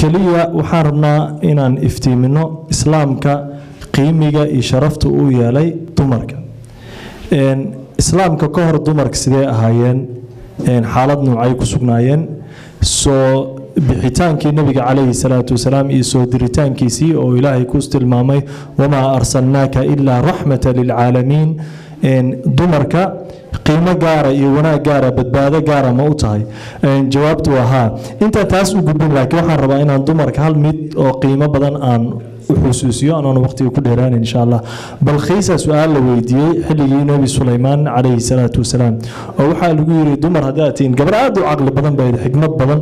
كلية وحارنا إنان إفتي منه إسلامك قيميغا إشرفت أويالي دمرك إن إسلامك كهر دمرك سيدي أهايين إن حالدنا وعيكو سبنايين سو بحيتانك النبي عليه الصلاة والسلام إيسو دريتانك سي أو إلهي كوست المامي وما أرسلناك إلا رحمة للعالمين إن دمرك قيمة قارة إيوانا قارة بدبادة قارة موتاي إن جوابت وها أنت تاس وقبل لك وحن ربعين عن دمرك هل ميت قيمة بدن عن وحسوسية أنا وقتي وكل هران إن شاء الله بالخيسة سؤال لويدي حلي نبي سليمان عليه الصلاة والسلام أو حال يقول دمر هداتين قبل عدو عقل بدن بعيد حكمة بدن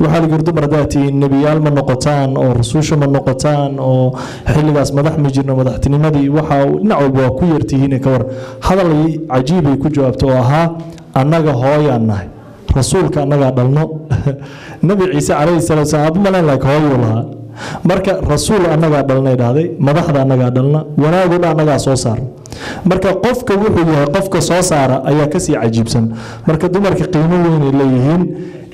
وحال يقول دمر هداتين نبي علم النقطان أو رسوش من النقطان أو حلي بس مدح مجرنا مدحتني مدي وحاو نعب وكويرتي هنا كور هذا اللي عجيب يكون جوابتوها أنك هاي أنها رسولك أنك دلنا نبي عيسى عليه الصلاة والسلام ما لك هاي ولا marka rasuul anaga dhalnay dhaaday madaxda anaga dhalna wanaaguna anaga soo saar marka qofka wuxuu yahay qofka soo saara ayaa ka sii cajiibsan marka dumarka qiimo weyn ay leeyihiin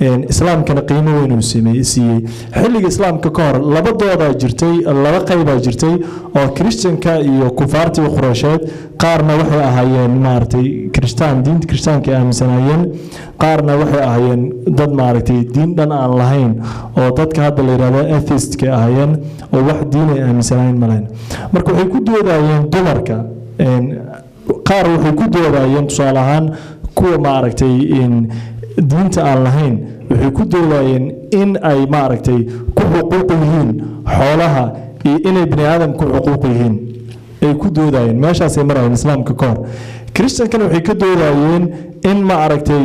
in islaamkana qiimo weyn uu sameeyay xilliga islaamka ka hor labadooda jirtay laba qayba jirtay oo kristanka iyo kufaartii quraysheed qaarna waxay ahaayeen maartay kristaan diinta kristaanka aaminsanaayeen qaarna waxay ahaayeen dad maartay diin dhan aan lahayn oo dadka hadda la yiraahdo atheist ka ahaayeen oo wax diin ay aaminsanaayeen malayn marka waxay ku doodayeen dumarka qaar waxay ku doodayeen tusaale ahaan kuwa maartay in diinta aan lahayn waxay ku doodayeen in ay maartay ku xuquuq yihiin xoolaha iyo inay bini aadamku xuquuq yihiin ay ku doodayeen meeshaasay marayeen islaamka ka hor kristankana waxay ka doodayeen in maartay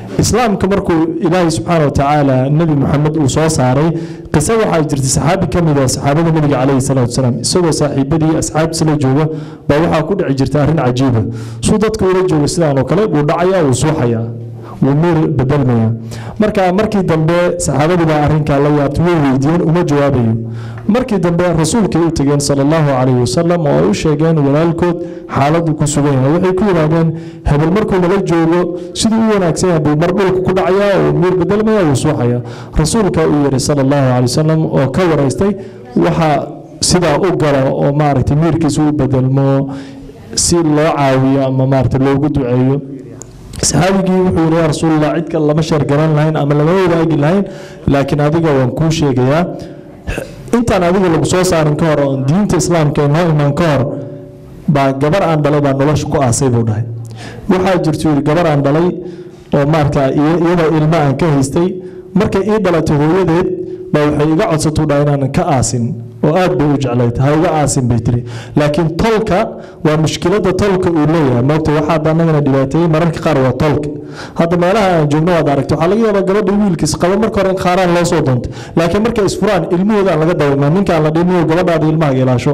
islaamka markuu ilaahay subhanahu wa ta'ala nabi muhammad uu soo saaray qisa waxa jirtay saxaabi kamid ah saxaabada nabiga calayhi salaatu wasalaam isagoo saaxiibadii asxaabtiisa la jooga baa waxa ku dhici jirtay arrin cajiib ah soo dadka ula jooga sidaan oo kale uu dhacaya uu suuxaya uu meer bedelmaya marka markii dambe saxaabadu baa arrinka la yaabtay weydiin uma jawaabayo markii dambe rasuulka uu tagay sallallahu alayhi wasallam oo uu sheegay walaalkood xaaladu ku sugan yahay waxay ku yiraahdeen habal markuu la joogo sidii uu wanaagsan yahay mar dhulku ku dhacayaa oo meer bedelmaya oo suuxaya rasuulka uu yiri sallallahu alayhi wasallam oo ka wareystay waxa sidaa u galo oo maartay meerkiisu u bedelmo si loo caawiyo ama maartay loogu duceeyo saxaabigii wuxuu yiri rasuul allah cid kale lama shargaran lahayn ama lama wadaagi lahayn laakiin adiga waan ku sheegayaa intaan adiga lagu soo saarin ka hor oo diinta islaamka ma iman ka hor baa gabar aan dhalay baa nolosha ku aasay buu dhahay waxaa jirtay gabar aan dhalay oo markaa iyada ilmo aan ka haystay markay ii dhalatay hooyadeed baa waxay iga codsatay inaan ka aasin oo aad buu jecelayd hayga aasin baytiri laakiin tolka waa mushkilada tolka uu leeyahay maanta waxa daanagana dhibaatay mararka qaar waa tolka hadda meelaha joogno wad aragto waxa laga yaabaa gabadha wiilkiis qaba marka hore qaaraan loo soo doontay laakiin marka isfuraan ilmooda laga daawado ninka la dhimayo gabadha ilmaha ilaasho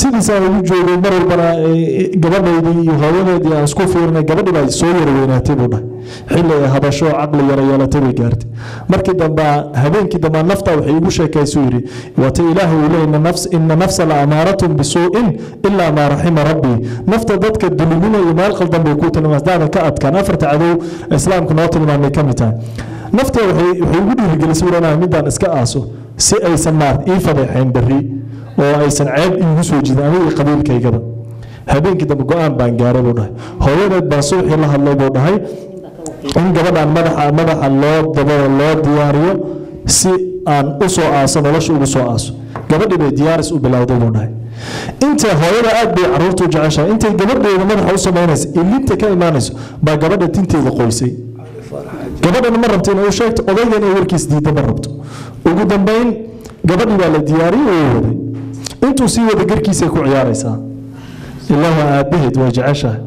سيدي سامي جوجو مرة برا قبل دي هوانا دي أسكوفيرنا قبل ما يسوير وين تبونا حلو هذا شو عقل يا رجال تبي قرد مركدا با هبين كده ما نفطه وحيبوش كيسوري وتإله إلينا نفس إن نفس الأمارة بسوء إلا ما رحم ربي نفط ضدك الدليلين يمال قلدا بيكوت أنا مصدقنا كأت كان أفرت عدو إسلام كناطل ما نكمتها نفطه وحيبوده الجلسورنا مدان إسكاسو سي أي سمارت إيه فضيحين بري oo aysan ceeb igu soo jidaanay qabiilkaygaba habeenkii dab go'aan baan gaaray buu dhahay hooyada baa soo xil la hadlay buu dhahay in gabadhan madaxa loo diyaariyo si aan u soo aaso nolosha ugu soo aaso gabadhii bay diyaaris u bilowday buu dhahay inta hooyada aad bay caruurtu jeceshahay inta gabadheeda madaxa u samaynaysa ilinta ka imaanayso baa gabadha tinteeda qoysay gabadhan ma rabto inay u sheegto odaygan ee warkiis diidda ma rabto ugu dambayn gabadhii baa la diyaariyey oo waday intuu sii wada garkiisa ku ciyaaraysa ilaaha aabaheed waa jeceshahay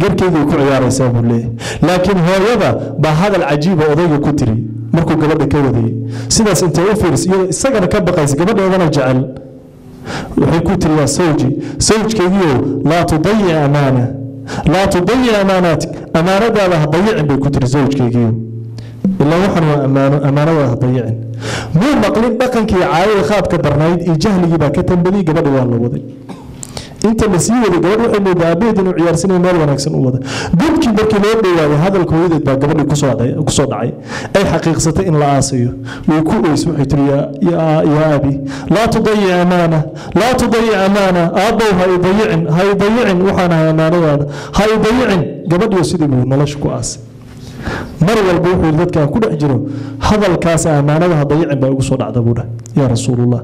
قركيدو كل عيار يسابوا ليه لكن هو يبا بهذا العجيب وضيق كتري مركو قبضة كودي سيداس انت وفرس السجن كبقى قبضة وضنا جعل وحيكوتري يا زوجك يو لا تضيع أمانة لا تضيع أماناتك أمانة لها ضيع بكتري زوجك يو إلا وحنا أمانة لها ضيع مو مقلين بقى كي عائل خاب كبرنايد الجهل يبا كتنبلي قبضة والله وضي أنت مسيرة قبل أن يدابيد إنه عيار سنة مال ونكسن وضع. قبل كبر كلام بيوالي هذا الكويد إذا قبل يقصد عي أي حقيقة إن العاصي ويكون يسمح يا يا أبي لا تضيع أمانة لا تضيع أمانة أبو هاي ضيعن وحنا أمانة هاي ضيعن قبل يسيدي بقول ملاش كواس مرة البوح والذات كان كل أجره هذا الكاس أمانة ضيعن بيقصد عذابنا يا رسول الله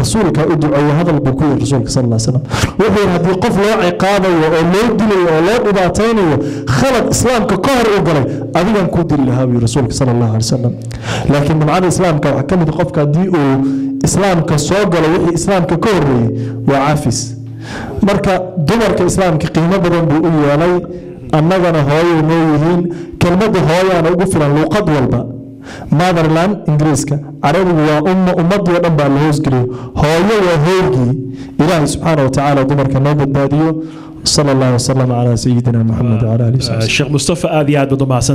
رسولك ادعو هذا البكور رسولك صلى الله عليه وسلم وحي هذه قفله عقابه وأولاد وأولاد وبعتين خلق إسلامك قهر أبغي أبغي أن كود لهاوي رسولك صلى الله عليه وسلم لكن من عن إسلامك وحكمت قفك دي إسلامك صعب ولا وحي إسلامك كوري وعافس مركا دمرك إسلامك قيمة بدن بقول علي أننا هاي ونويهين كلمة هاي أنا أقول فلان لو قد والبا ماذا لان إنجليزك عربي وأمد ودن بالهوز قريب هايو وهوجي إلهي سبحانه وتعالى دمر كنوب الباديو صلى الله وسلم على سيدنا محمد وعلى آله وصحبه الشيخ مصطفى آذي هذا